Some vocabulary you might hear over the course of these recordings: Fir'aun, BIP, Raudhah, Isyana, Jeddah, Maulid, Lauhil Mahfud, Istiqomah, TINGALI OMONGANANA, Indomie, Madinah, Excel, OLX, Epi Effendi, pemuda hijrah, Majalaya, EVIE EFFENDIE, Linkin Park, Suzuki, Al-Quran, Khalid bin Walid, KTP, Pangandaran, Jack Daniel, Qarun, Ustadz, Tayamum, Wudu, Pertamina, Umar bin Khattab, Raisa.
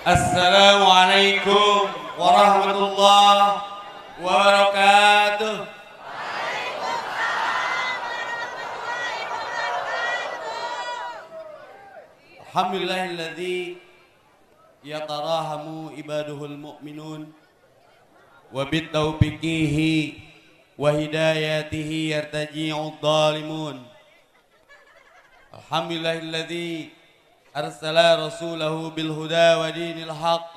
Assalamualaikum warahmatullahi wabarakatuh. Alhamdulillahilladzi yatarahamu ibaduhul mu'minun wa bitawfiqihi wa hidayatihi yartaji'ud dhalimun. Alhamdulillahilladzi arsala rasulahu bil huda wa dinil haqq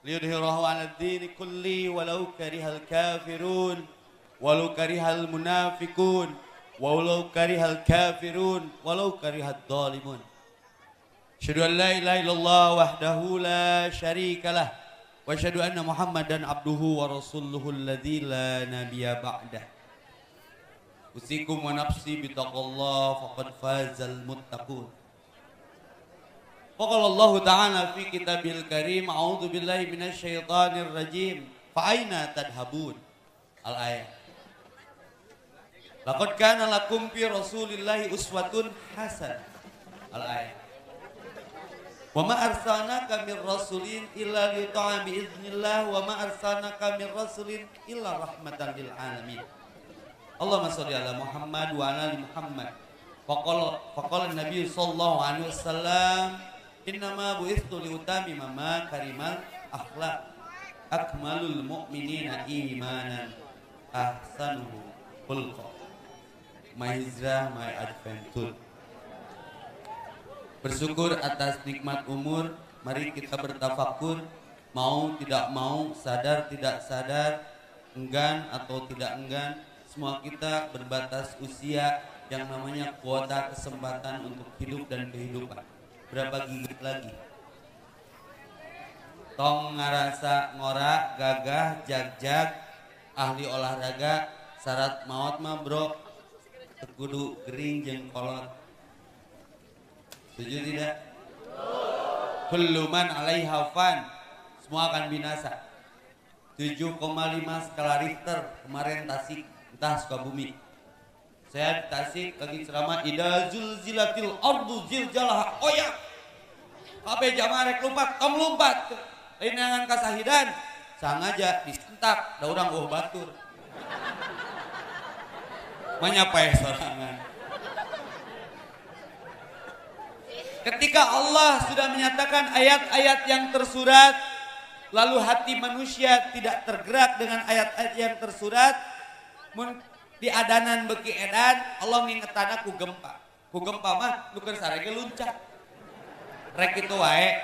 liyudhhirahu 'alad din kulli walau karihal kafirun walau karihal munafiqun walau karihal kafirun walau karihad dhalimun. Asyhadu an la ilaha illallah wahdahu la syarikalah wa asyhadu anna Muhammadan abduhu wa rasuluhu alladzi la nabiyya ba'dah. Usikum wa nafsi bi taqwallah faqad fazal muttaqun. Faqala Allah ta'ala fi kitabil karim a'udzu billahi minasyaitonir rajim fa aina tadhabun. Al ayat. Laqad kana lakum fi rasulillahi uswatun hasanah. Al ayat. Wa ma arsalnaka min rasulin illa liyuta'a bi idznillah wa ma arsalnaka min rasulin illa rahmatan lil alamin. Allahumma shalli ala Muhammad wa ala ali Muhammad. Faqala an-nabiy sallallahu alaihi wasallam innama bu'itsu li utammima makarimal akhlaq akmalul mu'minina imanan ahsanuhum khulqan. My Hijrah My Adventure. Bersyukur atas nikmat umur, mari kita bertafakur, mau tidak mau, sadar tidak sadar, enggan atau tidak enggan, semua kita berbatas usia yang namanya kuota kesempatan untuk hidup dan kehidupan. Berapa gigit lagi? Tong ngarasa ngora, gagah, jag-jag, ahli olahraga, syarat maut mah bro, kudu gering jeung kolot. Setuju tidak? Kullu man 'alaiha fan. Semua akan binasa. 7,5 skala Richter kemarin Tasik, entah Sukabumi. Saya di Tasik lagi ceramah Idza zulzilatil ardu zilzalaha. Oh ya. Kabeh jamaah rek lompat, tom lompat. Linangan kasahidan sangaja disentak da urang oh batur. Manyapae sorangan. Ketika Allah sudah menyatakan ayat-ayat yang tersurat, lalu hati manusia tidak tergerak dengan ayat-ayat yang tersurat, di adanan beki edan, Allah ngingetan aku gempa. Ku gempa mah, nuker sarege luncak. Rek itu wae.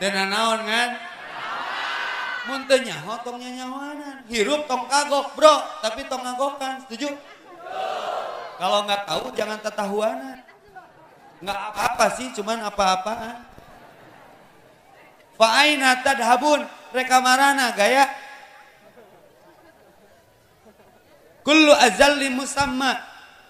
Dena naon kan? Mun teu nyaho tong nyanyawanan. Hirup tong kagok bro, tapi tong ngagokan. Setuju? Kalau nggak tahu jangan tatahuanan. Nggak apa-apa sih, cuman apa-apaan. Fa'aina tadhabun, rekamarana gaya. Kullu azalli musamma.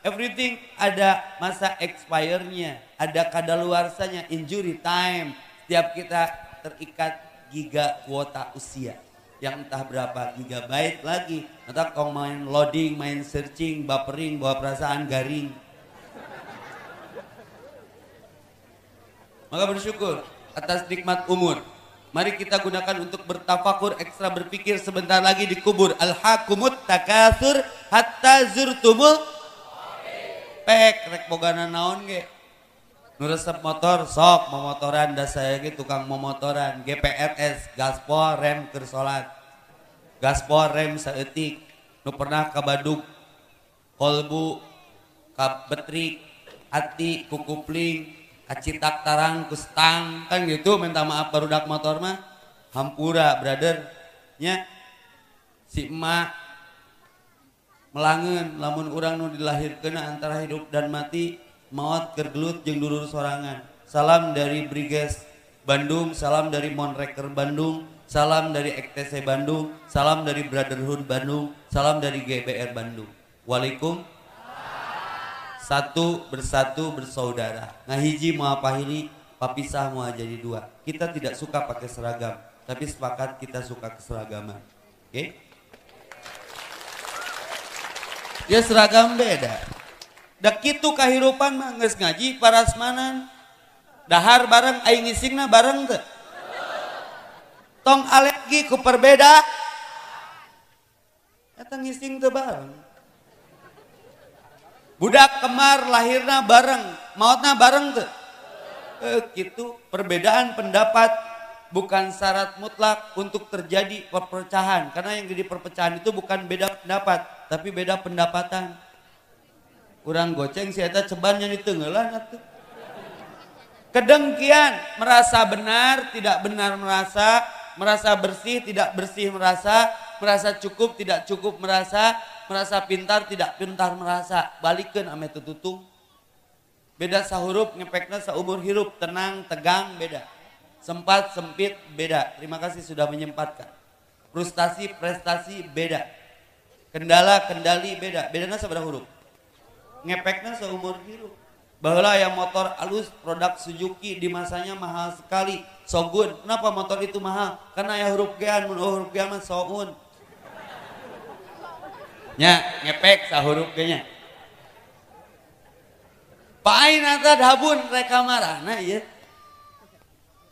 Everything ada masa expire-nya, ada kadaluarsanya, injury time. Setiap kita terikat giga kuota usia. Yang entah berapa gigabyte lagi. Entah kau main loading, main searching, buffering, bawa perasaan garing. Maka bersyukur atas nikmat umur. Mari kita gunakan untuk bertafakur, ekstra berpikir, sebentar lagi dikubur. Al-hakumut takatsur hatta zurtumul pek rek bogana naon ge. Nu resep motor sok momotoran da saya ge tukang momotoran GPRS gaspol rem keur salat. Gaspol rem saeutik nu pernah ka Badug, kolbu, ka betrik, ati ku kupling. Acitak tarang kustang kan gitu, minta maaf barudak motor mah hampura brothernya. Si emak melangen lamun urang nu dilahirkeun antara hidup dan mati, maut kergelut jeung dulur sorangan. Salam dari Briges Bandung, salam dari Monreker Bandung, salam dari EKTC Bandung, salam dari Brotherhood Bandung, salam dari GBR Bandung. Waalaikumsalam. Satu bersatu bersaudara. Nah hiji mau apa ini, papisah mau jadi dua. Kita tidak suka pakai seragam, tapi sepakat kita suka keseragaman. Oke? Okay? Ya seragam beda. Dak itu kehirupan mah, nges ngaji parasmanan. Dahar bareng, aing ngisingna bareng tuh. tong alergi ku perbeda eta ngising teu bareng. Budak kemar lahirna bareng, mautna bareng teu? Gitu perbedaan pendapat bukan syarat mutlak untuk terjadi perpecahan, karena yang jadi perpecahan itu bukan beda pendapat tapi beda pendapatan. Kurang goceng si eta cebannya ditenggelan atuh. Kedengkian, merasa benar, tidak benar merasa bersih, tidak bersih merasa cukup, tidak cukup merasa pintar, tidak pintar merasa. Balikeun ame teu tutung. Beda sahurup, ngepekna saumur hirup, tenang, tegang, beda. Sempat, sempit, beda. Terima kasih sudah menyempatkan. Frustasi, prestasi, beda. Kendala, kendali, beda. Bedana sabaraha huruf? Ngepekna saumur hirup. Baheula yang motor alus produk Suzuki di masanya mahal sekali. Sogun, kenapa motor itu mahal? Karena aya huruf gean, mun huruf gean mah soun. Nya, ngepek sahuruf ge nya. Paina tadhabun rekamarana ieu.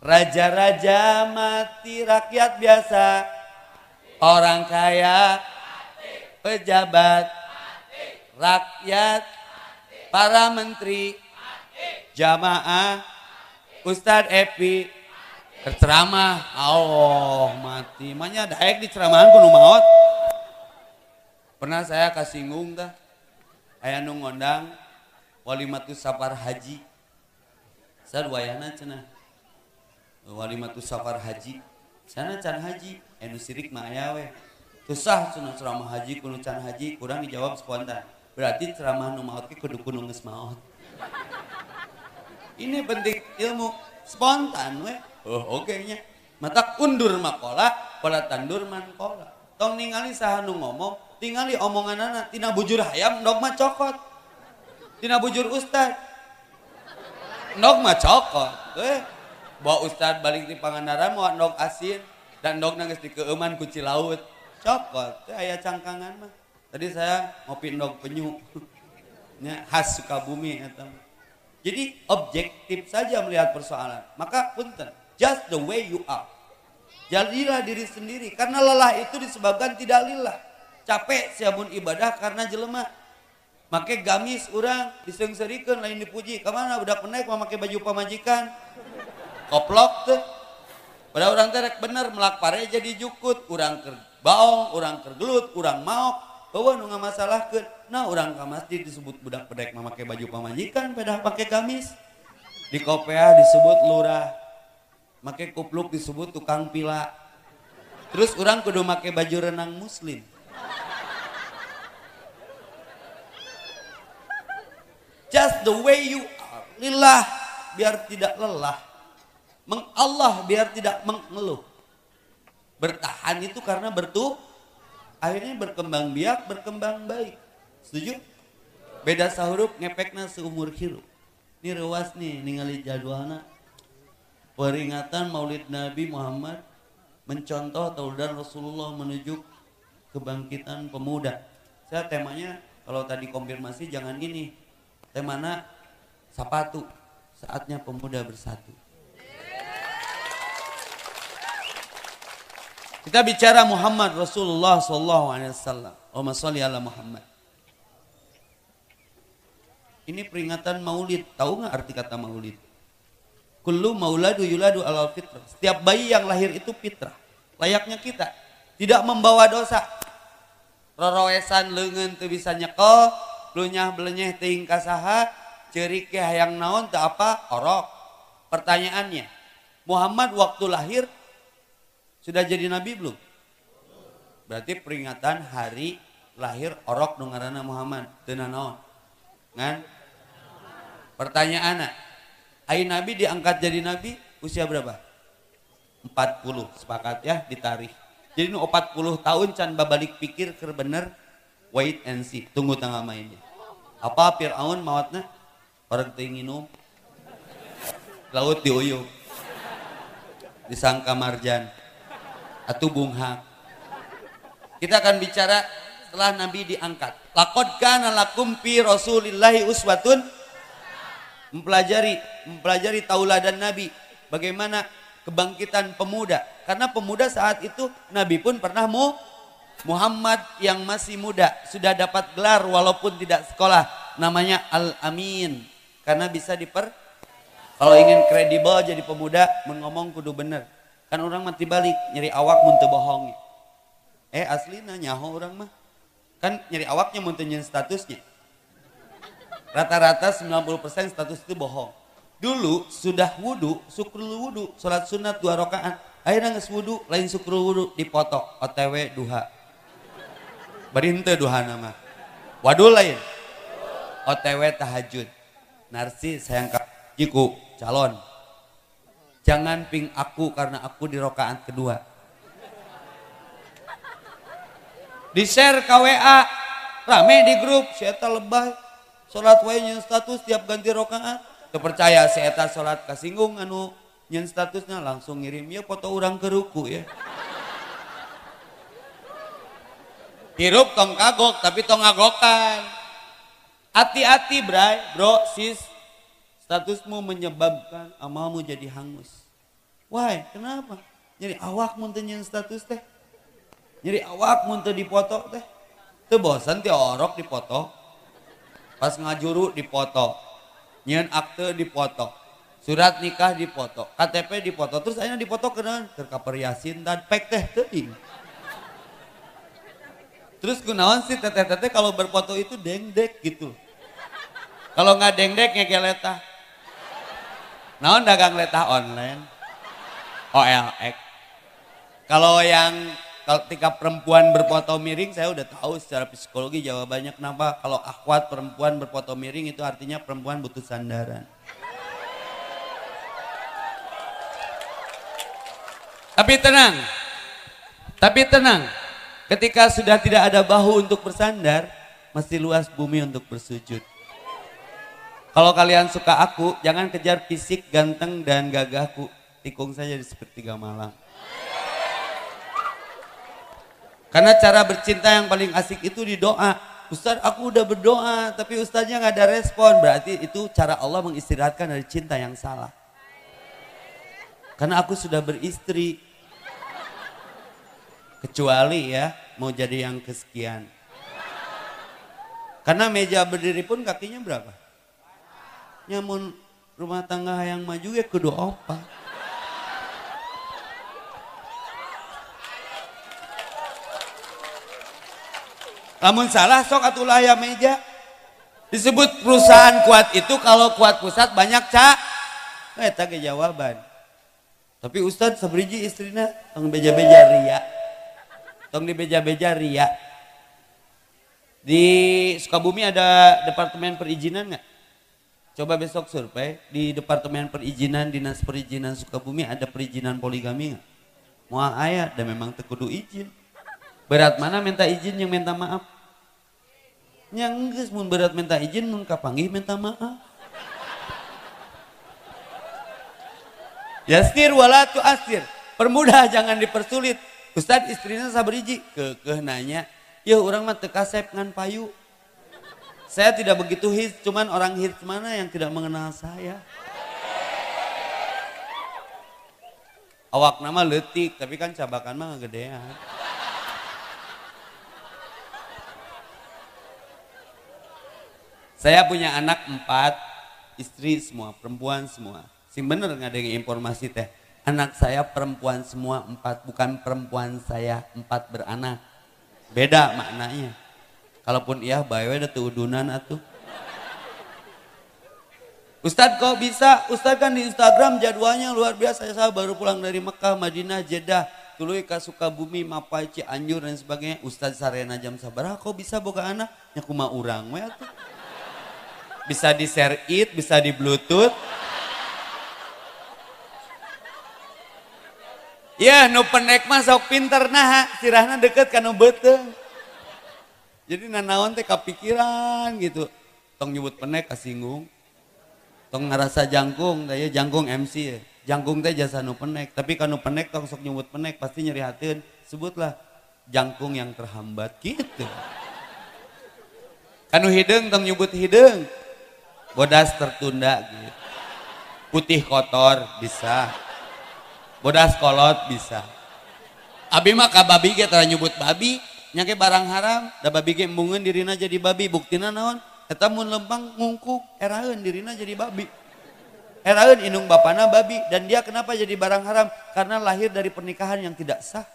Raja-raja mati, rakyat biasa mati. Orang kaya mati. Pejabat mati. Rakyat para menteri, jamaah, Ustadz Evi, ceramah, oh mati, makanya daek di ceramahan kuno maut. Pernah saya kasinggung dah, ayah nungondang, walimatus safar haji, saya wayana cenah, walimatus safar haji, sana can haji, enu sirik mah aya we, susah cenah ceramah haji kuno can haji, kurang dijawab spontan. Berarti ceramah nu maot ki kudu geus maot. Ini penting ilmu spontan we. Oh oke nya. Mata undur makola, pola tandur mankola. Tong ningali saha nu ngomong, tingali omonganana tina bujur hayam endog mah cokot. Tina bujur ustad. Endog mah cokot. Bawa ustad balik di Pangandaran moal endog asin dan endog geus dikeuman ku Cilaut. Cokot teh aya cangkangan mah. Tadi saya ngopi endog penyu, khas Sukabumi. Jadi objektif saja melihat persoalan. Maka punten, just the way you are. Jadilah diri sendiri, karena lelah itu disebabkan tidak lillah. Capek siapun ibadah karena jelema. Make gamis urang disengserikan lain dipuji. Kamana budak penaik memakai baju pamajikan. Koplok tuh. Pada orang terek bener melak pare jadi jukut. Urang kerbaong, urang kergelut, urang maok. Bahwa nu ngamasalahkeun, nah urang ka masjid disebut budak pedek memakai baju pamajikan, pedah pakai gamis. Di Kopea disebut lurah, make kupluk disebut tukang pila. Terus urang kudu make baju renang muslim. Just the way you are, lillah biar tidak lelah, mengallah biar tidak mengeluh. Bertahan itu karena bertuh. Akhirnya berkembang biak, berkembang baik. Setuju? Beda sahuruf, ngepekna seumur hirup. Ini rewas nih, ningali jadwalna. Peringatan maulid Nabi Muhammad mencontoh tauladan Rasulullah menuju kebangkitan pemuda. Saya temanya, kalau tadi konfirmasi jangan gini. Temana sapatu, saatnya pemuda bersatu. Kita bicara Muhammad Rasulullah SAW. Allahumma sholli ala Muhammad. Ini peringatan maulid. Tahu nggak arti kata maulid? Kullu mauladu yuladu alal fitrah. Setiap bayi yang lahir itu fitrah. Layaknya kita. Tidak membawa dosa. Roroesan leungeun teu bisa nyekel. Blunyah belenyeh teu hingga saha. Ceurik ke hayang naon teu apa orok. Pertanyaannya. Muhammad waktu lahir sudah jadi nabi belum? Berarti peringatan hari lahir orok nu ngaranna Muhammad teu naon. Ngan? Pertanyaanna, ai nabi diangkat jadi nabi usia berapa? 40, sepakat ya ditarikh. Jadi nu 40 tahun can babalik pikir keur bener wait and see, tunggu tanggal mainnya. Apa Firaun maotna? Orang teu nginum. Laut diuyuk. Disangka marjan. Atau bunghak. Kita akan bicara setelah Nabi diangkat. Laqad kana lakum fi Rasulillahi uswatun. Mempelajari tauladan Nabi. Bagaimana kebangkitan pemuda. Karena pemuda saat itu, Nabi pun pernah Muhammad yang masih muda sudah dapat gelar walaupun tidak sekolah, namanya Al-Amin. Karena bisa kalau ingin kredibel jadi pemuda, ngomong kudu bener. Kan orang mati balik, nyeri awak muntah bohongnya. Aslina nyaho orang mah. Kan nyeri awaknya muntahnya statusnya. Rata-rata 90% status itu bohong. Dulu sudah wudu, syukrul wudu, sholat sunat 2 rakaat. Akhirnya nges wudu, lain syukrul wudu, dipoto, otw duha. Berinte duha nama. Wadul lain. Otw tahajud. Narsis sayang jiku calon. Jangan ping aku karena aku di rakaat kedua. Di share KWA, rame di grup, si eta lebay. Sholat wae nyen status tiap ganti rakaat. Terpercaya si eta sholat kasinggung anu nyen statusnya langsung ngirim ya foto urang ke ruku ya. Hirup tong kagok tapi tong ngagokan. Hati-hati bray, bro, sis. Statusmu menyebabkan amalmu jadi hangus. Why? Kenapa? Jadi awak muntah nyen status teh. Jadi awak muntah dipoto teh. Teu bosan ti orok dipoto. Pas ngajuru dipoto, nyen akte dipoto, surat nikah dipoto, KTP dipoto, terus akhirnya dipoto kena terkaper yasin dan pek teh teuing. Terus kunaon sih teteh-teteh kalau berfoto itu dengdek gitu. Kalau nggak dengdek ngegeletah. Naon dagang letah online, OLX. Kalau yang ketika perempuan berfoto miring, saya udah tahu secara psikologi jawabannya kenapa. Kalau akhwat perempuan berfoto miring itu artinya perempuan butuh sandaran. Tapi tenang. Ketika sudah tidak ada bahu untuk bersandar, masih luas bumi untuk bersujud. Kalau kalian suka aku, jangan kejar fisik, ganteng, dan gagahku. Tikung saja di sepertiga malam. Karena cara bercinta yang paling asik itu di doa. Ustaz, aku udah berdoa, tapi ustaznya nggak ada respon. Berarti itu cara Allah mengistirahatkan dari cinta yang salah. Karena aku sudah beristri. Kecuali ya, mau jadi yang kesekian. Karena meja berdiri pun kakinya berapa? Nyamun rumah tangga yang maju ya kudu opa. Namun salah sok atuh lah ya meja. Disebut perusahaan kuat itu kalau kuat pusat banyak cak. Eta ke jawaban. Tapi Ustadz sabriji istrina tong beja-beja ria. Tong di beja-beja ria. Di Sukabumi ada departemen perizinan nggak? Coba besok survei di departemen perizinan Dinas Perizinan Sukabumi ada perizinan poligami nggak? Moal aya dan memang tekudu izin. Berat mana minta izin yang minta maaf? Yang geus mun berat minta izin mun kapanggih minta maaf. Yasir wala tu asir. Permudah jangan dipersulit. Ustaz istrinya sabriji keukeuh nanya, "Yeuh urang mah teu kasep ngan payu. Saya tidak begitu hits, cuman orang hits mana yang tidak mengenal saya?" Awak nama leutik, tapi kan cabakan mah gedean. Saya punya anak 4, istri semua, perempuan semua. Sing bener nggak ada yang informasi teh. Anak saya perempuan semua 4, bukan perempuan saya 4 beranak. Beda maknanya. Kalaupun iya, bawe ada teudunan atuh. Ustadz kok bisa? Ustadz kan di Instagram jadwalnya luar biasa. Saya baru pulang dari Mekah, Madinah, Jeddah, tuluy ka Sukabumi, Mapai, Cianjur dan sebagainya. Ustadz sarena jam sabaraha kok bisa boga anak? Nya kumaha urang we atuh. Bisa di share it, bisa di bluetooth. Ya, nu pendek mah sok pinter nah, sirahna deket ka nu beuteung. Jadi nanaon teh kapikiran gitu. Tong nyebut pendek kasinggung. Tong ngarasa jangkung, teh jangkung MC. Jangkung teh jasa nu pendek, tapi ka nu pendek tong sok nyebut pendek pasti nyeri hateun. Sebutlah jangkung yang terhambat gitu. Ka nu hideung tong nyebut hideung. Bodas tertunda gitu. Putih kotor bisa. bodas kolot bisa. Abi mah ka babi ge tara nyebut babi, nya ge barang haram, da babi ge embungeun dirina jadi babi, buktina naon? Eta mun lempang ngungkuk, eraeun dirina jadi babi. Eraeun indung bapana babi, dan dia kenapa jadi barang haram? Karena lahir dari pernikahan yang tidak sah.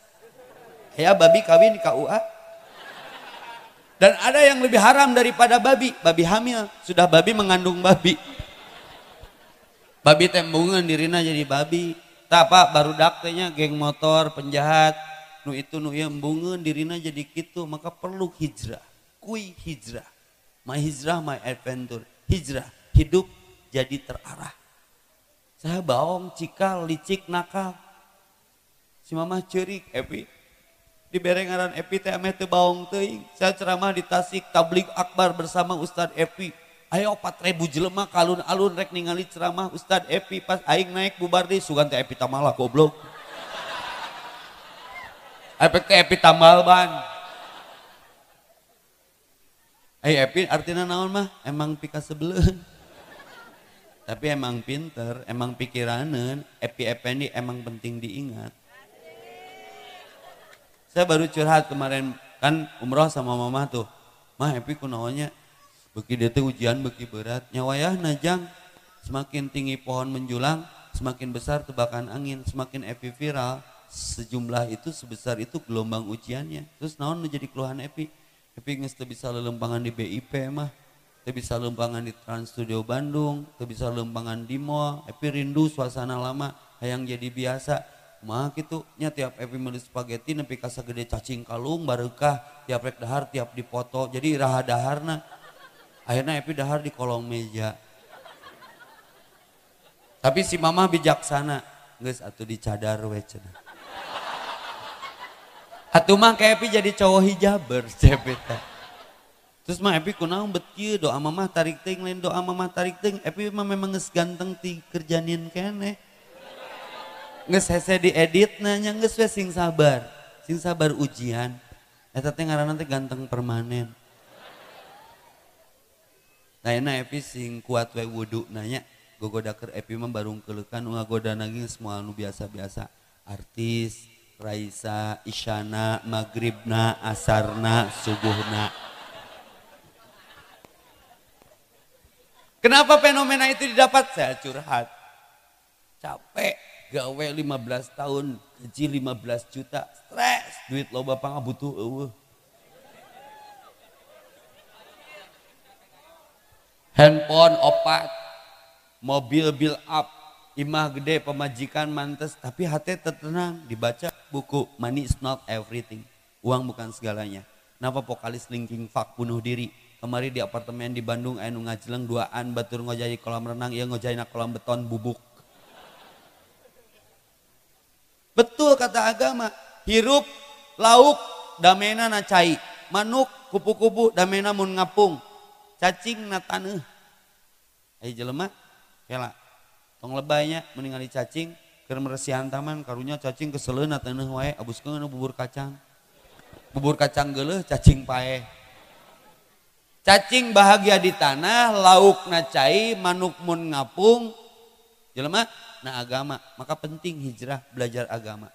Ya babi kawin di KUA. Dan ada yang lebih haram daripada babi, babi hamil, sudah babi mengandung babi. Babi tembungan dirina jadi babi. Tak apa, baru daktenya geng motor, penjahat, nu itu nu yang bungun dirina jadi gitu, maka perlu hijrah, kui hijrah, my hijrah, my adventure, hijrah, hidup jadi terarah. Saya baong, cikal, licik, nakal, si mama cerik, Epi, dibere ngaran Epi teh ameh teu baong teuing, saya ceramah di Tasik, tabligh akbar bersama Ustadz Epi. Ayo 4.000 jelema kalun-alun rek ningali ceramah Ustadz Epi, pas aing naik bubar di sugan teh Epi tamala goblok. Efek teh Epi tamal ban. Hey Epi artinya naon mah? Emang pika sebeleun. Tapi emang pinter, emang pikiraneun, Epi Effendi emang penting diingat. Saya baru curhat kemarin kan umroh sama mama tuh. Mah Epi kunaonnya? Beki dia teh ujian beki berat, nyawayah najang, semakin tinggi pohon menjulang, semakin besar tebakan angin, semakin Epi viral, sejumlah itu sebesar itu gelombang ujiannya. Terus naon menjadi keluhan Epi? Epi geus teu bisa lelempangan di BIP mah, teu bisa lelempangan di Trans Studio Bandung, teu bisa lelempangan di mall, Epi rindu suasana lama, hayang jadi biasa. Mah gitu, nya tiap Epi meuli spageti nepi ka sagede cacing kalung bareukah, tiap rek dahar tiap dipoto, jadi raha daharna. Akhirnya Epi dahar di kolong meja. Tapi si mama bijaksana, geus atuh dicadar we cenah. Atuh mah ka Epi jadi cowok hijaber cepeta. Terus mah Epi kunaon bet kieu doa mamah tarik teuing lain doa mamah tarik teuing. Epi mah memang geus ganteng ti kerjanin keneh. Geus hese diedit na nya geus we sing sabar. Sing sabar ujian. Eta teh ngaranna teh ganteng permanen. Nayana Epi sing kuat we wudu nanya gogodaker Epi mah barung kelekan ngagoda naging semua anu biasa-biasa artis Raisa, Isyana, Magribna, Asarna, Subuhna. Kenapa fenomena itu didapat? Saya curhat. Capek, gawe 15 tahun, gaji 15 juta, stres, duit loba pangabutuh eueuh. Handphone opat, mobil build up, imah gede pemajikan mantes, tapi hati tertenang dibaca buku Money is Not Everything, uang bukan segalanya. Kenapa vokalis Linkin Park bunuh diri? Kemarin di apartemen di Bandung, anu ngajeleng duaan, batur ngojai kolam renang, iya ngojai kolam beton bubuk. Betul kata agama, hirup lauk damena nacai, manuk kupu-kupu damena mun ngapung. Cacing na taneuh. Ayo jelema, kela. Tong lebaynya meningali cacing, keur meresihan taman, karunya cacing keseleun na taneuh wae, abuskeun bubur kacang. Bubur kacang geuleuh cacing paeh. Cacing bahagia di tanah, lauk na cai, manuk mun ngapung. Jelema na agama, maka penting hijrah belajar agama.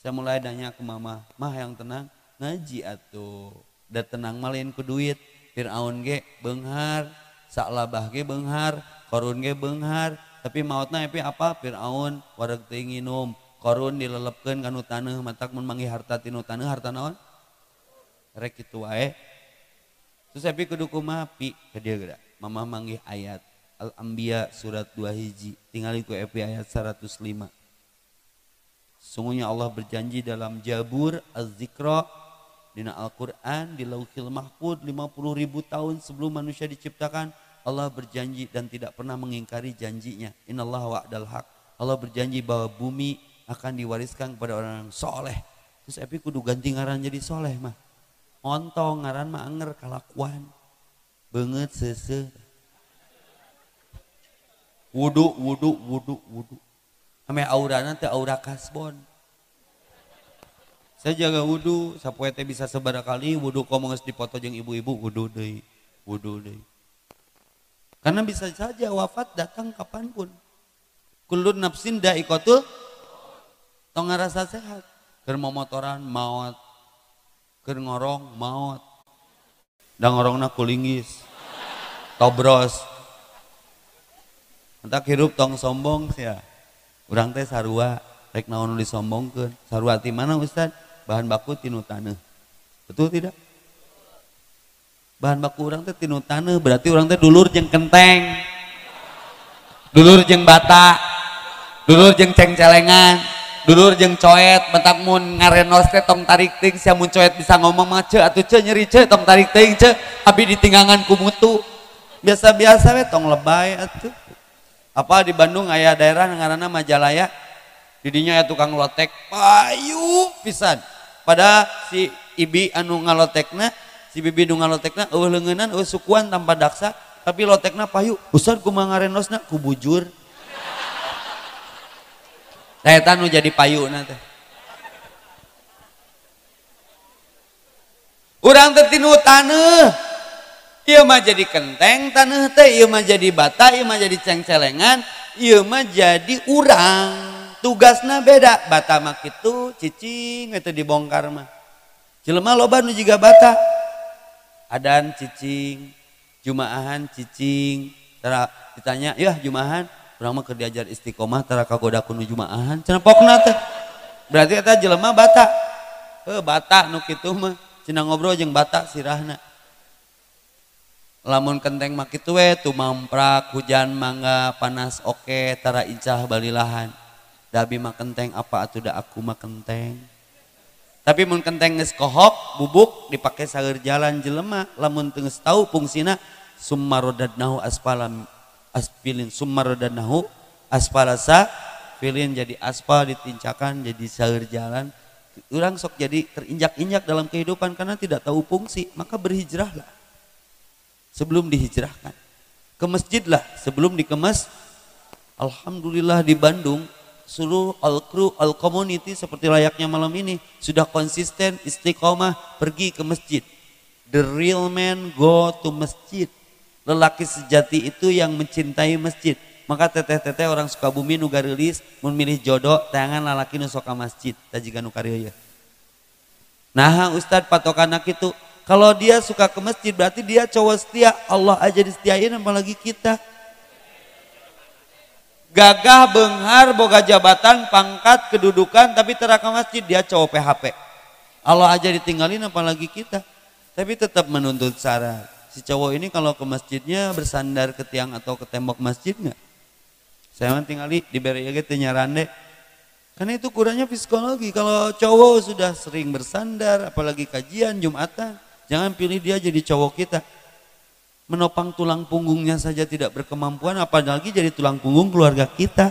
Saya mulai nanya ke mama, "Mah yang tenang, ngaji atuh. Da tenang malain ku duit." Fir'aun ge benghar, Sa'labah ge benghar, Korun ge benghar, tapi mautna Epi apa? Fir'aun wareg teuing nginum, Korun dilelepkeun ka nu taneuh, matak mun mangih harta ti nu taneuh harta naon? Rek kitu wae. Terus Epi kudu kumaha pi ka dieu geura? Mamah manggih ayat Al-Anbiya surat 2 tingali ku Epi ayat 105. Sungguhnya Allah berjanji dalam Jabur Az-Zikra dina Al-Quran, di Lauhil Mahfud 50.000 tahun sebelum manusia diciptakan, Allah berjanji dan tidak pernah mengingkari janjinya. Innallaha wa'dal haq. Allah berjanji bahwa bumi akan diwariskan kepada orang yang soleh. Terus Epi kudu ganti ngaran jadi soleh mah. Ontong ngaran mah anger kalakuan. Beungeut seuseud. Wudu, wudu, wudu, wudu. Ame aurana teu aura kasbon. Saya jaga wudu, sapoe teh bisa sabaraha kali wudu komo geus dipoto jeung ibu-ibu wudu deui, wudu deui. Karena bisa saja wafat datang kapanpun. Kullu nafsin dha'iqatul Tong ngerasa sehat. Keur momotoran maot. Keur ngorong maot. Da ngorongna kulingis. Tobros. Entak hirup tong sombong sia. Urang teh sarua rek naon nu disombongkeun. Sarua ti mana Ustaz? Bahan baku tinu taneuh. Betul tidak? Bahan baku orang teh tinu taneuh, berarti orang teh dulur jeung kenteng, dulur jeung bata, dulur jeung cengcelengan, dulur jeung coet. Bentak mun ngarenos teh tong tarik ting, sia mun coet bisa ngomong mah ceu atuh ceu nyeri ceu tong tarik ting ceu, abi ditinggangan ku mutu. Biasa-biasa we tong lebay atuh. Apa di Bandung aya daerah ngaranna Majalaya, didinya aya tukang lotek payu pisan. Pada si ibi anu ngalotekna, si bibi nu ngalotekna eueuh leungeunnan eueuh sukuan tanpa daksa, tapi lotekna payu. Ustaz kumaha ngarenosna? Ku bujur. Tah eta nu jadi payuna teh. Urang teh tinu taneuh. Ieu mah jadi kenteng taneuh teh, ieu mah jadi bata, ieu mah jadi cengcelengan, ieu mah jadi urang. Tugasna beda. Bata mah kitu, cicing eta dibongkar mah. Jelema loba nu jiga bata. Adan cicing, jumaahan cicing, tara ditanya, "Yah, jumaahan, urang mah keur diajar istiqomah tara kagoda ku nu jumaahan." Cenah pokna teh. Berarti eta jelema bata. Heuh, bata nu kitu mah cenah ngobrol jeung bata sirahna. Lamun kenteng mah kitu we, tumamprak hujan mangga panas oke tara incah balilahan. Da abi mah kenteng apa atuh da aku mah kenteng. Tapi mun kenteng geus kohok bubuk dipake saeur jalan jelema lamun teu geus tau fungsina summarodadnahu asfalam asfilin summarodadnahu asfalasa filin jadi aspal ditincakan jadi saeur jalan. Urang sok jadi terinjak-injak dalam kehidupan karena tidak tahu fungsi, maka berhijrahlah sebelum dihijrahkan. Ke masjidlah sebelum dikemas. Alhamdulillah di Bandung seluruh all crew, all community seperti layaknya malam ini sudah konsisten istiqomah pergi ke masjid. The real man go to masjid. Lelaki sejati itu yang mencintai masjid. Maka teteh-teteh orang Sukabumi nu gareulis mun milih jodoh tangan lalaki nu soka masjid tajiga nu kareuyeun. Nah, Ustadz patokanna kitu. Kalau dia suka ke masjid berarti dia cowok setia. Allah aja disetiain apalagi kita. Gagah, benghar, boga jabatan, pangkat, kedudukan, tapi teraka masjid dia cowok PHP. Allah aja ditinggalin apalagi kita. Tapi tetap menuntut syarat. Si cowok ini kalau ke masjidnya bersandar ke tiang atau ke tembok masjid nggak? Saya mah tinggali di BRIG nyarande. Karena itu kurangnya psikologi. Kalau cowok sudah sering bersandar, apalagi kajian, jumatan, jangan pilih dia jadi cowok kita. Menopang tulang punggungnya saja tidak berkemampuan, apalagi jadi tulang punggung keluarga kita.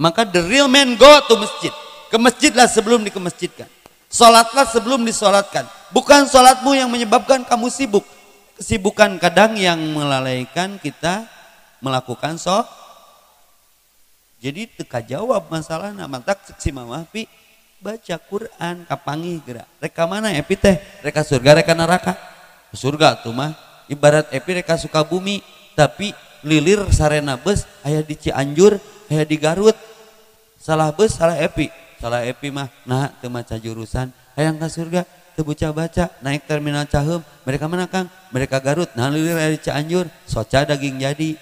Maka the real man go to masjid. Ke masjidlah sebelum dikemasjidkan. Sholatlah sebelum disolatkan. Bukan sholatmu yang menyebabkan kamu sibuk. Kesibukan kadang yang melalaikan kita melakukan sholat. Jadi teka jawab masalahnya. Mantak si mamah pi baca Quran kapangi gerak. Reka mana epi teh? Reka surga, reka neraka. Surga tuh mah ibarat epi reka Sukabumi tapi lilir sarena bus aya di Cianjur aya di Garut salah bus salah epi mah nah teu maca jurusan hayang ka surga teu baca naik terminal Cahum mereka mana Kang mereka Garut nah lilir aya di Cianjur soca daging jadi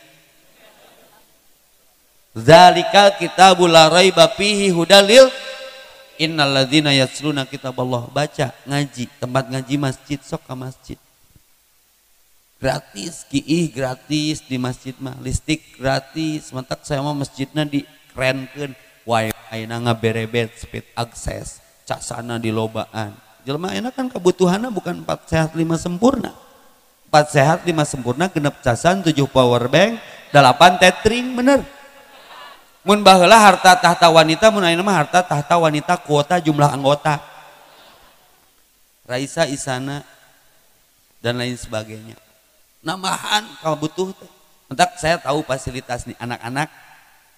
zalikal kitabul la raiba fihi hudalil innalladzina yasluna kitaballah baca ngaji tempat ngaji masjid sok ka masjid gratis, kiih gratis di masjid mah, listrik gratis, mentak saya mah masjidnya dikerenkeun, wifi na ngaberebet, speed akses, casana di lobaan. Jelema enak kan kebutuhannya bukan 4 sehat 5 sempurna. 4 sehat 5 sempurna, genep casan, 7 power bank, 8 tethering, bener. Mun baheula harta tahta wanita, mun ayeuna mah harta tahta wanita kuota jumlah anggota. Raisa Isana dan lain sebagainya. Namahan kalau butuh entak saya tahu fasilitas nih anak-anak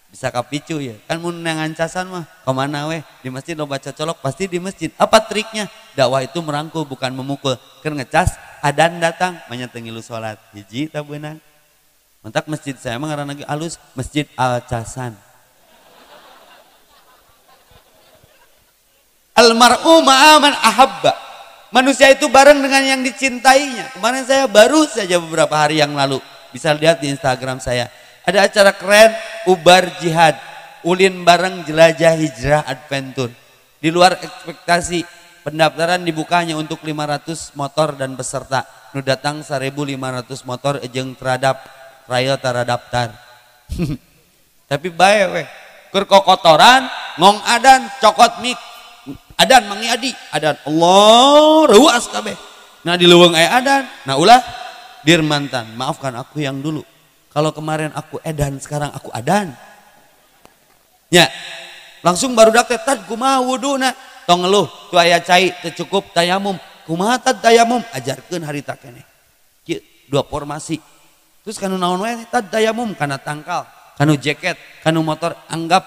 bisa kapicu ya kan mun nangancasan mah kemana weh di masjid lo baca colok pasti di masjid apa triknya dakwah itu merangkul bukan memukul kan ngecas adan datang menyetengi lu sholat hiji tabenang entak masjid saya mah ngaran lagi alus masjid al-casan Almar'u ma'aman ahabba. Manusia itu bareng dengan yang dicintainya. Kemarin saya baru saja beberapa hari yang lalu, bisa lihat di Instagram saya, ada acara keren Ubar Jihad, ulin bareng jelajah hijrah adventure. Di luar ekspektasi, pendaftaran dibukanya untuk 500 motor dan peserta. Nu datang 1.500 motor ejeng teradap, raya teradaptar. Tapi baik weh, kerkokotoran, ngong adan, cokot mik. Adan mengiadi, adan Allah ruas kabeh. Nah di luweng aya adan, nah ulah Dirmantan, maafkan aku yang dulu. Kalau kemarin aku edan, sekarang aku adan. Ya, langsung baru dak tetat kumaha wuduna, tong ngeluh tu aya cai teu cukup tayamum. Kumaha tad tayamum ajarkeun harita keneh. Kieu dua formasi. Terus kanu naon wae tad tayamum, kana tangkal, kanu jaket, kanu motor, anggap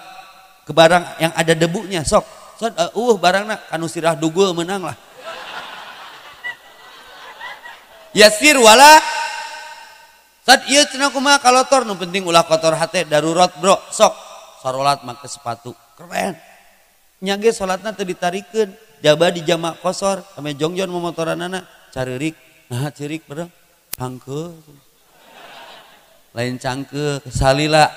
ke barang yang ada debunya sok. So, barangna kanu sirah dugul menang lah. Yasir wala sad ieu cenah kumaha kalotor nu penting ulah kotor hate darurat bro. Sok sarolat make sepatu. Keren. Nya ge salatna teu ditarikeun, jaba dijamak kosor, ame jongjon momotoranana careurik. Nah, ceurik bareng hangkeul. Lain cangkeul salila.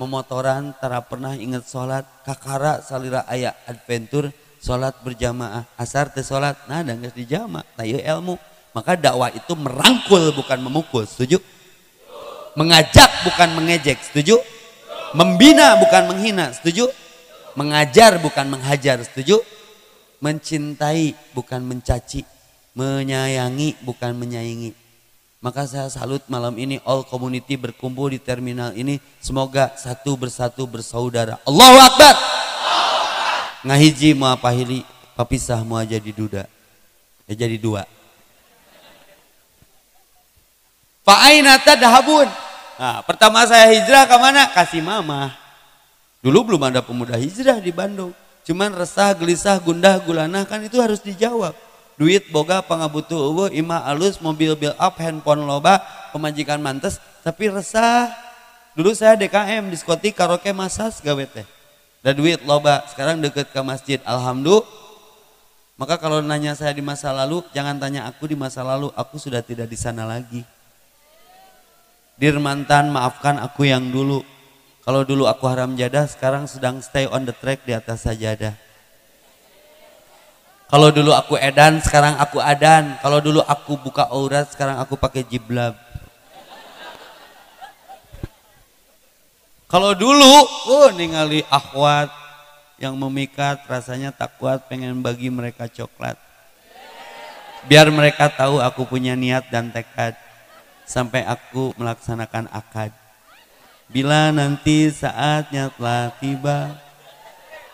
Memotoran tara pernah inget sholat kakara salira ayah adventure sholat berjamaah asar teh sholat nah dan nggak dijamaah tayo ilmu. Maka dakwah itu merangkul bukan memukul, setuju? Mengajak bukan mengejek, setuju? Membina bukan menghina, setuju? Mengajar bukan menghajar, setuju? Mencintai bukan mencaci, menyayangi bukan menyaingi. Maka saya salut malam ini all community berkumpul di terminal ini. Semoga satu bersatu bersaudara. Allahu Akbar. Ngahiji mua pahili, papisah mua jadi duda. Ya jadi dua. Fa'aina tadhabun. Nah, pertama saya hijrah ke mana? Kasih mama. Dulu belum ada pemuda hijrah di Bandung. Cuman resah, gelisah, gundah, gulanah kan itu harus dijawab. Duit boga pangabutuh eueuh imah alus mobil build up handphone loba pemajikan mantes tapi resah. Dulu saya DKM diskotik karaoke masas gawe teh. Da duit loba, sekarang deket ke masjid alhamdulillah. Maka kalau nanya saya di masa lalu, jangan tanya aku di masa lalu, aku sudah tidak di sana lagi. Dirmantan maafkan aku yang dulu. Kalau dulu aku haram jadah, sekarang sedang stay on the track di atas sajadah. Kalau dulu aku edan, sekarang aku adan. Kalau dulu aku buka aurat, sekarang aku pakai jiblab. Kalau dulu, ningali akhwat yang memikat, rasanya tak kuat, pengen bagi mereka coklat. Biar mereka tahu aku punya niat dan tekad, sampai aku melaksanakan akad. Bila nanti saatnya telah tiba,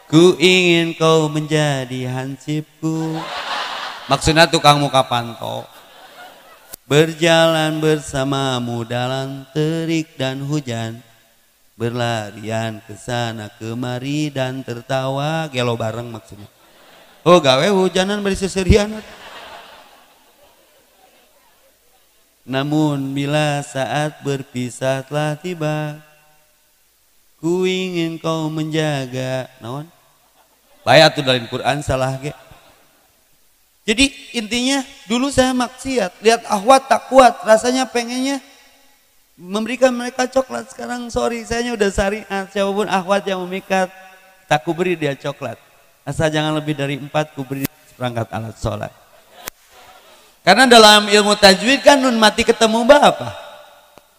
ku ingin kau menjadi hansipku. Maksudnya tukang muka panto. Berjalan bersamamu dalam terik dan hujan, berlarian kesana kemari dan tertawa. Gelo bareng maksudnya. Oh gawe hujanan beri seserian. Namun bila saat berpisah telah tiba, ku ingin kau menjaga. Naon? Bayat tuh dari Quran salah ge. Jadi intinya dulu saya maksiat, lihat ahwat tak kuat, rasanya pengennya memberikan mereka coklat. Sekarang sorry, saya udah syariat, siapapun ahwat yang memikat tak kuberi dia coklat. Asal jangan lebih dari 4 kuberi perangkat alat sholat. Karena dalam ilmu tajwid kan nun mati ketemu bapak.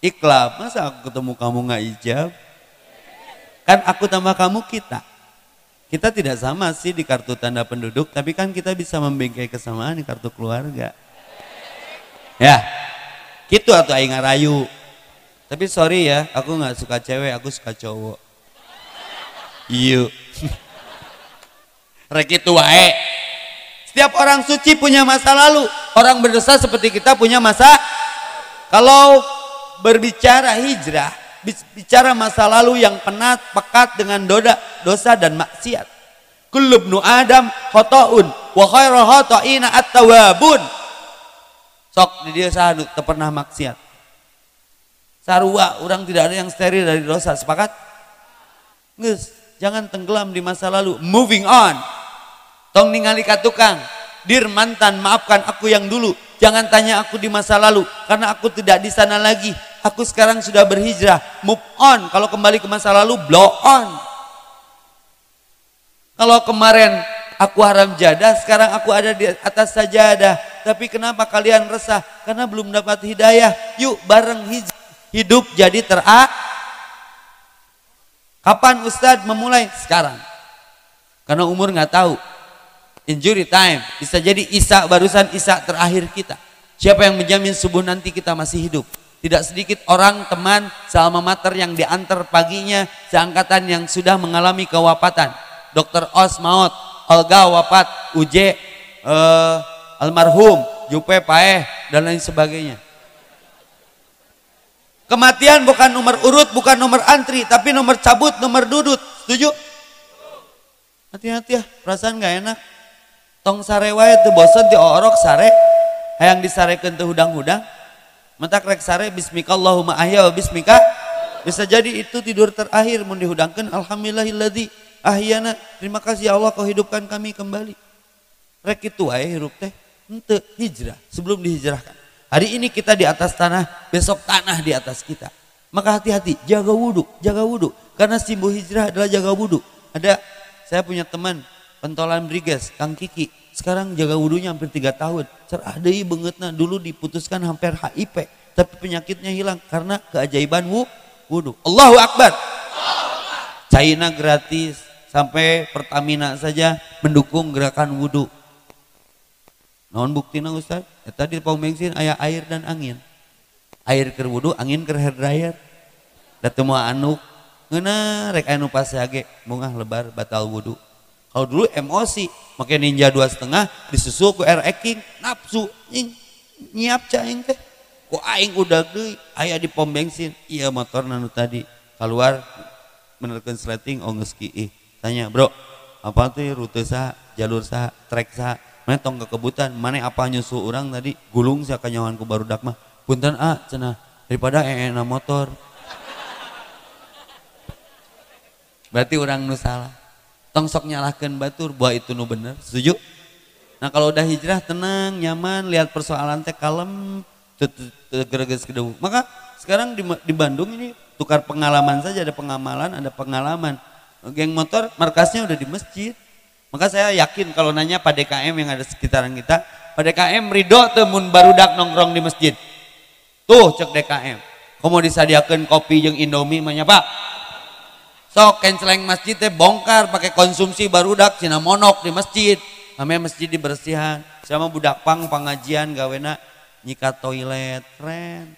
Iklab, masa aku ketemu kamu nggak ijab? Kan aku tambah kamu kita. Kita tidak sama sih di kartu tanda penduduk, tapi kan kita bisa membingkai kesamaan di kartu keluarga. Ya, gitu atau aing ngarayu. Tapi sorry ya, aku nggak suka cewek, aku suka cowok. Iyo. Rek itu wae. Setiap orang suci punya masa lalu. Orang berdosa seperti kita punya masa. Kalau berbicara hijrah, bicara masa lalu yang penat, pekat dengan dosa dan maksiat. Kullu ibnu Adam khata'un wa khairul khata'ina at-tawwabun. Sok di dieu saha pernah maksiat. Sarua orang tidak ada yang steril dari dosa, sepakat? Geus, jangan tenggelam di masa lalu, moving on. Tong ningali ka tukang, dir mantan maafkan aku yang dulu. Jangan tanya aku di masa lalu, karena aku tidak di sana lagi. Aku sekarang sudah berhijrah, move on. Kalau kembali ke masa lalu, blow on. Kalau kemarin aku haram jadah, sekarang aku ada di atas sajadah. Tapi kenapa kalian resah? Karena belum dapat hidayah. Yuk bareng hidup jadi terak. Kapan Ustadz memulai? Sekarang. Karena umur nggak tahu. Injury time. Bisa jadi Isya barusan, Isya terakhir kita. Siapa yang menjamin subuh nanti kita masih hidup? Tidak sedikit orang, teman, salma mater yang diantar paginya, seangkatan yang sudah mengalami kewafatan. Dr. Os maut. Olga wafat, Uje, almarhum, Jupe, Paeh, dan lain sebagainya. Kematian bukan nomor urut, bukan nomor antri, tapi nomor cabut, nomor dudut. Setuju? Hati-hati ya, perasaan gak enak. Tong sarewa itu bosan, diorok sare, hayang disarekan tuh hudang-hudang. Mentak rek sare, bismikallahumma ahya wa bismika. Bisa jadi itu tidur terakhir, mun dihudangkan, alhamdulillahilladzi. Ahyana, terima kasih ya Allah kau hidupkan kami kembali. Rek itu wae hirup teh henteu hijrah sebelum dihijrahkan. Hari ini kita di atas tanah, besok tanah di atas kita. Maka hati-hati, jaga wudhu, jaga wudhu. Karena simbol hijrah adalah jaga wudhu. Ada, saya punya teman pentolan Briges, Kang Kiki. Sekarang jaga wudhunya hampir 3 tahun. Ceradei bangetna, dulu diputuskan hampir HIP, tapi penyakitnya hilang karena keajaiban wudhu. Allahu Akbar. China gratis. Sampai Pertamina saja mendukung gerakan wudhu. Naon buktina Ustaz? Eta di pom bensin aya air dan angin. Air keur wudhu, angin keur hair dryer. Da teu moal anuk. Ngeunah rek anu pase age mungah lebar batal wudhu. Kalau dulu emosi, make Ninja 2,5 disusul ku air eking, nafsu nying, nyiap ca aing teh. Ku aing udag deui aya di pom bensin, ieu motor nanu tadi keluar menerkeun sleting onggeus kieu. Tanya, bro, apa tuh rute sah, jalur sah, trek sah, mana tong kekebutan, mana apa nyusul orang tadi, gulung sah kanyawanku baru dak mah, punten ah, cenah, daripada enak motor. Berarti orang nu salah, tong sok nyalahkan batur, buah itu nu bener, setuju? Nah kalau udah hijrah tenang, nyaman, lihat persoalan teh kalem, gereges kedua. Maka sekarang di Bandung ini tukar pengalaman saja, ada pengamalan, ada pengalaman. Geng motor markasnya udah di masjid. Maka saya yakin kalau nanya Pak DKM yang ada sekitaran kita, Pak DKM ridho temun barudak nongkrong di masjid. Tuh cek DKM. Komo disadiakeun kopi jeung Indomie mah nya, Pak. Sok canceling masjid teh bongkar pakai konsumsi barudak cina monok di masjid. Namanya masjid dibersihan. Sama budak pangajian gawena nyikat toilet, keren.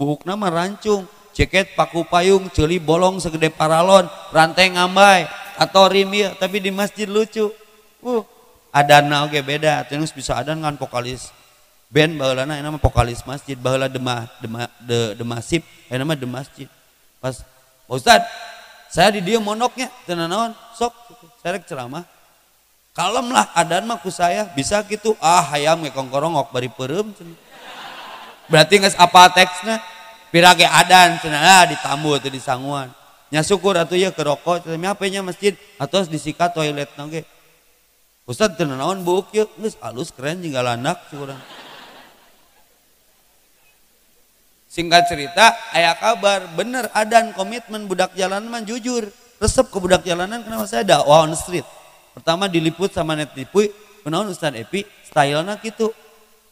Buhukna mah rancung. Jaket paku payung, celi bolong segede paralon, rantai ngambai, atau rimil, tapi di masjid lucu. Adana oke beda, terus bisa adan kan vokalis band baheulana, nama vokalis masjid, baheula demasib, nama demasjid. Pas, Ustaz, saya di dia monoknya, tenanawan, sok, serek ceramah, kalem lah adan mah ku saya, bisa gitu, ah hayam ngekongkorongok bari peurem, berarti nges apa teksnya? Pirage adan cenah ditambut di sanguan. Nya syukur atuh ya ke rokok, cenah HP-nya masjid atos disikat toiletna ge. Ustaz teu naon buuk yeuh, geus alus keren jinggal anak urang. Singkat cerita, aya kabar bener adan komitmen budak jalanan mah jujur. Resep ke budak jalanan kenapa saya dakwah on street. Pertama diliput sama net tipuy, kunaon Ustaz Epi, stylena kitu.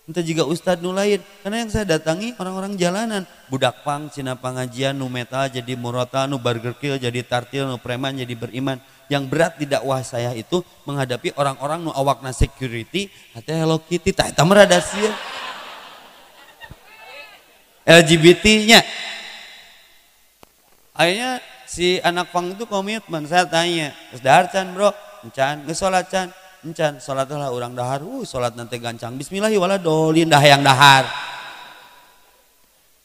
Entah juga ustadz nu lain, karena yang saya datangi orang-orang jalanan, budak pang, cina pengajian, nu metal jadi murata, nu burger kill jadi tartil, nu preman jadi beriman. Yang berat di dakwah saya itu menghadapi orang-orang nu awakna security, hati Hello Kitty, tak merada sih, LGBT-nya. Akhirnya si anak pang itu komitmen, saya tanya, "Dahar can bro, encan, ngesolat can." Encan salatlah orang dahar, salat nanti gancang. Bismillahirrahmanirrahim dah yang dahar.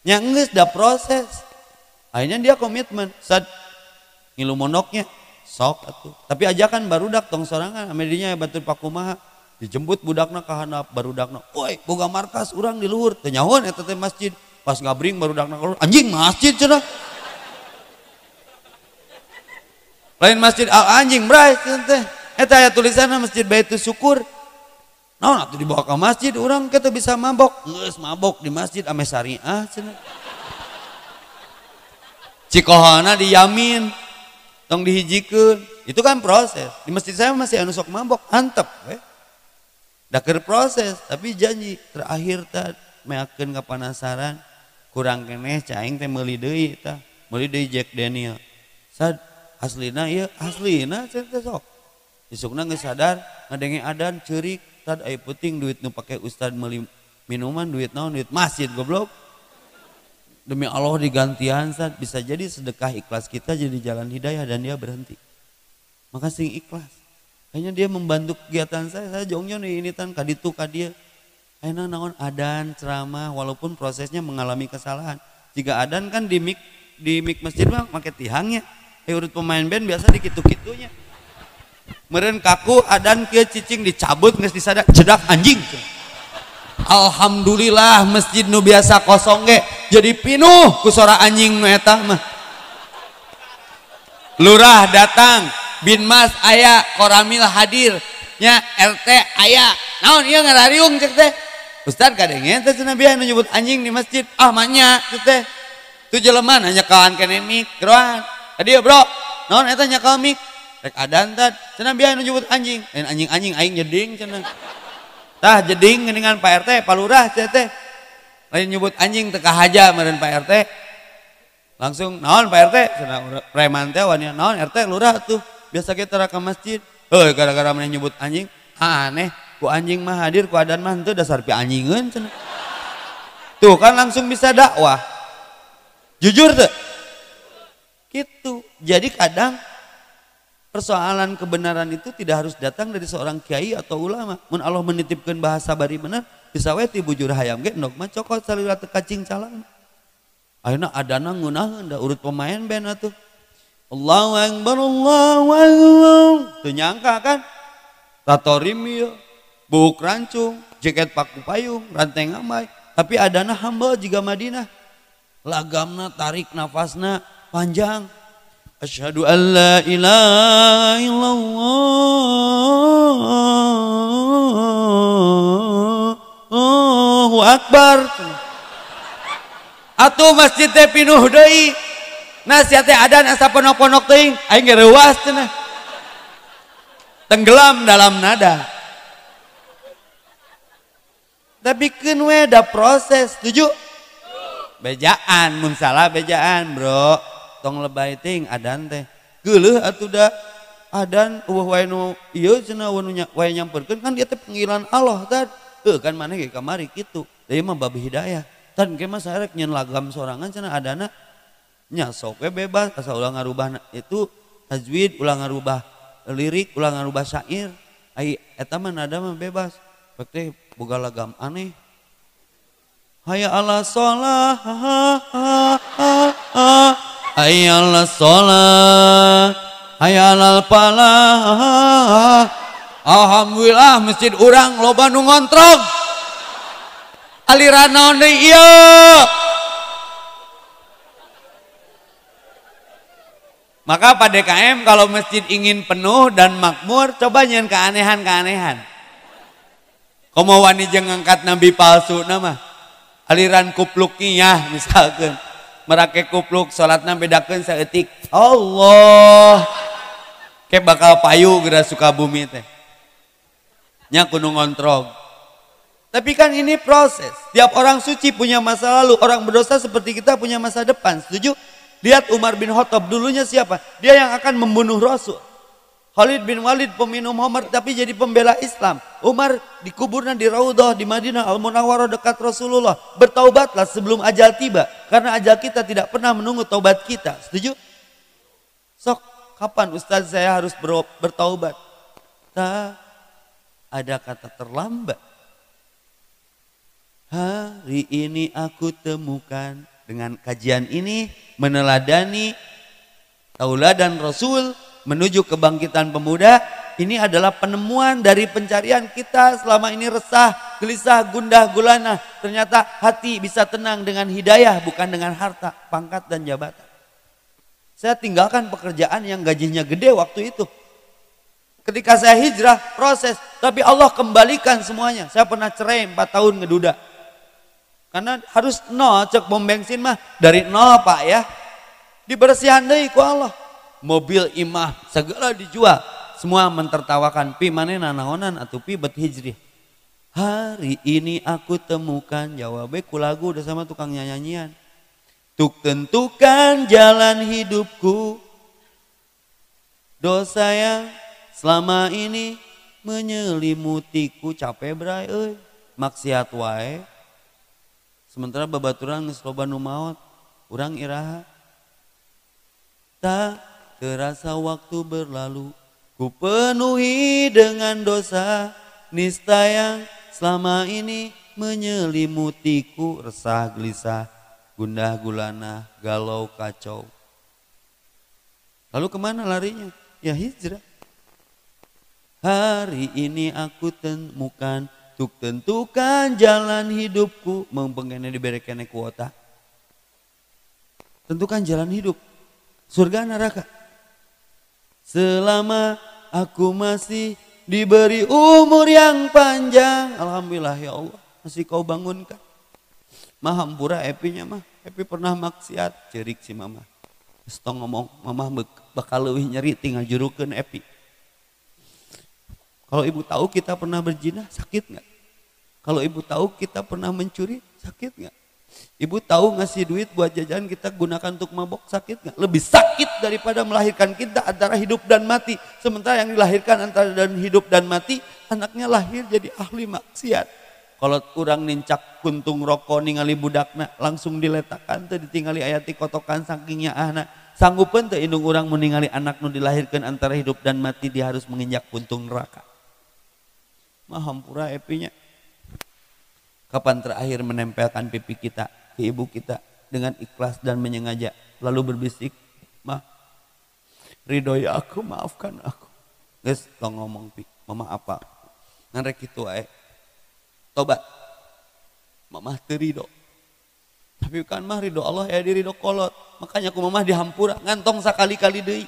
Nya geus da proses. Akhirnya dia komitmen, sad ngilu monoknya sok atuh. Tapi ajakan barudak tong sorangan ame dinya batur pakumaha. Dijemput budakna ka handap barudakna. Woi, boga markas urang di luhur. Teu nyahoan eta teh masjid. Pas ngabring barudakna keluar, anjing masjid cenah. Lain masjid anjing bray teh. Eta aya tulisanna Masjid Baitul Syukur. Naon atuh dibawa ka masjid urang kita bisa mabok. Geus mabok di masjid ame syariah cenah. Cikohana diyamin tong dihijikeun. Itu kan proses. Di masjid saya masih anu sok mabok, antep we. Daker proses, tapi janji terakhir teh meakeun kapanasaran. Kurang keneh caing teh meuli deui tah. Meuli deui Jack Daniel. Sad aslina ieu, aslina cenah sok. Isukna geus sadar ngadenge adan ceurik, tad aya puting duit nu pake ustad meuli minuman duit naon duit masjid goblok. Demi Allah digantian sad, bisa jadi sedekah ikhlas kita jadi jalan hidayah dan dia berhenti. Maka sing ikhlas. Kayaknya dia membantu kegiatan saya jongnya nih ini tan kaditu kadia. Ayeuna naon adan ceramah walaupun prosesnya mengalami kesalahan. Jika adan kan di mic masjid mah make tihangnya. Urut pemain band biasa dikitu-kitunya. Meureun kaku adan ke cicing dicabut geus disada cedak anjing. Alhamdulillah masjid nu biasa kosong ge jadi pinuh ku sora anjing nu eta mah. Lurah datang, Binmas aya, Koramil hadir, nya RT aya. Naon ieu ngarariung cek teh? Ustaz kadengen teh cenah biasa nyebut anjing di masjid. Ah manya kitu teh. Tu jelema nya kawan kene mik, geroan. Tadi bro, naon eta nya kawan mik? Rek adan teh cenah biasa nyebut anjing. Lain anjing-anjing aing jeding cenah. Tah jeding geuningan Pak RT, Pak Lurah teh teh. Lain nyebut anjing teh kahaja meureun Pak RT. Langsung naon Pak RT cenah preman teh wanya naon RT Lurah tuh biasa kita ke masjid. Heuh gara-gara meneh nyebut anjing, aneh. Ku anjing mah hadir, ku adan mah henteu dasar pi anjingeun cenah. Tuh kan langsung bisa dakwah. Jujur teu? Gitu. Jadi kadang persoalan kebenaran itu tidak harus datang dari seorang kiai atau ulama. Mun Allah menitipkeun bahasa bari bener, bisa we ti bujur hayam ge endog mah cokot salila teu kacing calana. Ayeuna adana ngeunaheun da urut pemain band atuh. Allahu akbar, Allahu akbar. Teu nyangka kan? Tatorim ieu. Buuk rancung, jaket paku payung, ranteng amai. Tapi adana hamba jiga Madinah. Lagamna tarik nafasna panjang. Asyhadu an la ilaha illallah. Allahu akbar. Atuh masjid teh pinuh deui. Nasihat teh adan asa ponok-ponok teuing, aing gereuas cenah. Tenggelam dalam nada. Tapi kenwe ada proses, setuju? Bejaan, mun salah bejaan bro. Tong lebay ting adan teh. Geuleuh atuh da adan eueuh wae nu ieu cenah wae nyamperkeun kan dia teh panggilan Allah tah. Heuh kan maneh ge kamari kitu. Ieu mah bab hidayah. Tan ge mah sarek nyen lagam sorangan cenah adana nya sok we bebas asa ulah ngarubah itu tajwid, ulah ngarubah lirik, ulah ngarubah syair. Ai eta mah nada mah bebas. Pek boga lagam aneh. Hayya 'ala shalah. Hayya 'ala shalah. Hayya 'alal falah. Alhamdulillah masjid urang loba nu ngontrong. Aliran naon deui ieu? Maka pada DKM kalau masjid ingin penuh dan makmur, coba nyen keanehan-keanehan. Komo wani jeung ngangkat nabi palsu nama aliran kupluk niyah misalkan merake kupluk salatna bedakeun saeutik Allah ke bakal payu geura Sukabumi teh nya kudu ngontrog. Tapi kan ini proses. Tiap orang suci punya masa lalu, orang berdosa seperti kita punya masa depan, setuju? Lihat Umar bin Khattab dulunya siapa? Dia yang akan membunuh Rasul. Khalid bin Walid peminum khamr tapi jadi pembela Islam. Umar dikuburkan di Raudhah di Madinah Al-Munawwarah dekat Rasulullah. Bertaubatlah sebelum ajal tiba karena ajal kita tidak pernah menunggu taubat kita. Setuju? Sok, kapan Ustaz saya harus bertaubat? Tak ada kata terlambat. Hari ini aku temukan dengan kajian ini meneladani tauladan Rasul menuju kebangkitan pemuda. Ini adalah penemuan dari pencarian kita selama ini resah, gelisah, gundah, gulana. Ternyata hati bisa tenang dengan hidayah, bukan dengan harta, pangkat dan jabatan. Saya tinggalkan pekerjaan yang gajinya gede waktu itu. Ketika saya hijrah, proses. Tapi Allah kembalikan semuanya. Saya pernah cerai 4 tahun ngeduda. Karena harus nol, cek bom bensin mah. Dari nol pak ya. Dibersihan deui ku Allah. Mobil imah segala dijual. Semua mentertawakan. Pi mane nanaonan atuh pi bet hijrih. Hari ini aku temukan jawabnya ku lagu udah sama tukang nyanyian. Tuk tentukan jalan hidupku. Dosa yang selama ini menyelimutiku, capek berai euy, maksiat wae. Sementara babaturan geus loba nu maot, urang iraha. Tak terasa waktu berlalu, ku penuhi dengan dosa, nista yang selama ini menyelimutiku, resah gelisah, gundah gulana, galau kacau. Lalu kemana larinya? Ya hijrah. Hari ini aku temukan, tuk tentukan jalan hidupku. Mempengennya diberikan kuota. Tentukan jalan hidup. Surga neraka. Selama aku masih diberi umur yang panjang. Alhamdulillah ya Allah. Masih kau bangunkan. Mah hampura epinya mah. Epi pernah maksiat. Cerik si mama. Setong ngomong. Mama bakal leuwih nyeri tinggal jurukeun epi. Kalau ibu tahu kita pernah berzina, sakit nggak? Kalau ibu tahu kita pernah mencuri, sakit nggak? Ibu tahu ngasih duit buat jajan kita gunakan untuk mabok, sakit nggak? Lebih sakit daripada melahirkan kita antara hidup dan mati. Sementara yang dilahirkan antara dan hidup dan mati, anaknya lahir jadi ahli maksiat. Kalau orang nincak kuntung rokok ningali budakna, langsung diletakkan tuh ditinggali ayati kotokan sakingnya anak. Sanggupan tuh indung orang meningali anak nu dilahirkan antara hidup dan mati, dia harus menginjak kuntung neraka. Mahampura epinya. Kapan terakhir menempelkan pipi kita ke ibu kita dengan ikhlas dan menyengaja, lalu berbisik, "Mah, ridhoi aku, maafkan aku." Guys, tong ngomong pi, mama apa? Narek kitu ae. Tobat. Mamah teu ridho. Tapi kan mah ridho Allah ya diridho kolot. Makanya ku mamah dihampura ngantong sakali-kali deui.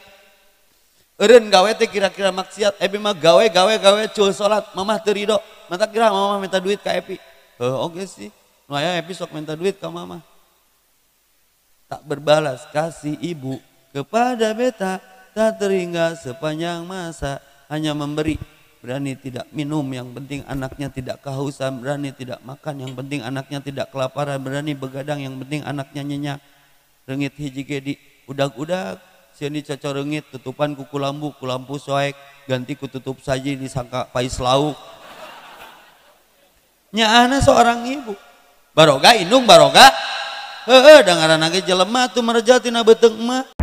Eureun gawe teh kira-kira maksiat, epi mah gawe cul salat, mamah teu ridho. Mata kira mamah minta duit ka epi. Heuh oge sih. Nu aya epi sok minta duit ka mamah. Tak berbalas kasih ibu kepada beta, tak terhingga sepanjang masa, hanya memberi. Berani tidak minum, yang penting anaknya tidak kehausan. Berani tidak makan, yang penting anaknya tidak kelaparan. Berani begadang, yang penting anaknya nyenyak. Rengit hiji gedi, udag-udag sini cocok rengit, tutupan kuku lambu, kulampu soek, ganti kututup saji disangka pais lauk. Nyaana seorang ibu, baroga indung baroga, dengaran lagi jelema tuh merja tina beteng emak.